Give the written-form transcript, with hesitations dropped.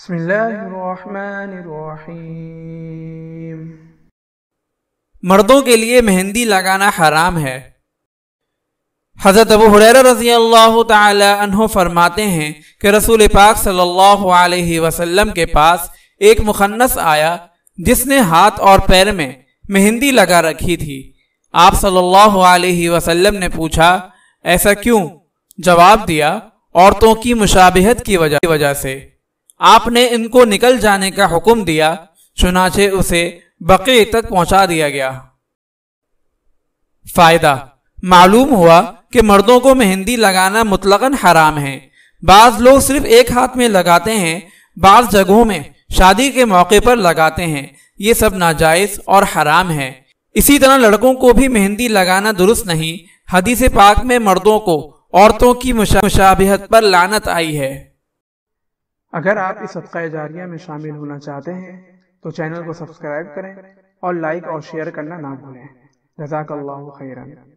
बिस्मिल्लाहिर्रहमानिर्रहीम। मर्दों के लिए मेहंदी लगाना हराम है। हज़रत अबू हुरैरा रज़ियल्लाहु ताला अन्हु फरमाते हैं कि रसूल पाक सल्लल्लाहु अलैहि वसल्लम के पास एक मुखन्नस आया जिसने हाथ और पैर में मेहंदी लगा रखी थी। आप सल्लल्लाहु अलैहि वसल्लम ने पूछा, ऐसा क्यों? जवाब दिया, औरतों की मुशाबहत की वजह से। आपने इनको निकल जाने का हुक्म दिया, चुनाचे उसे बक़ी तक पहुंचा दिया गया। फ़ायदा मालूम हुआ कि मर्दों को मेहंदी लगाना मुतलकन हराम है। बाज़ लोग सिर्फ एक हाथ में लगाते हैं, बाज़ जगहों में शादी के मौके पर लगाते हैं। ये सब नाजायज़ और हराम है। इसी तरह लड़कों को भी मेहंदी लगाना दुरुस्त नहीं। हदीस पाक में मर्दों को औरतों की मुशाबहत पर लानत आई है। अगर आप इस सदक़ाए जारिया में शामिल होना चाहते हैं तो चैनल को सब्सक्राइब करें और लाइक और शेयर करना ना भूलें। जज़ाकल्लाह खैरन।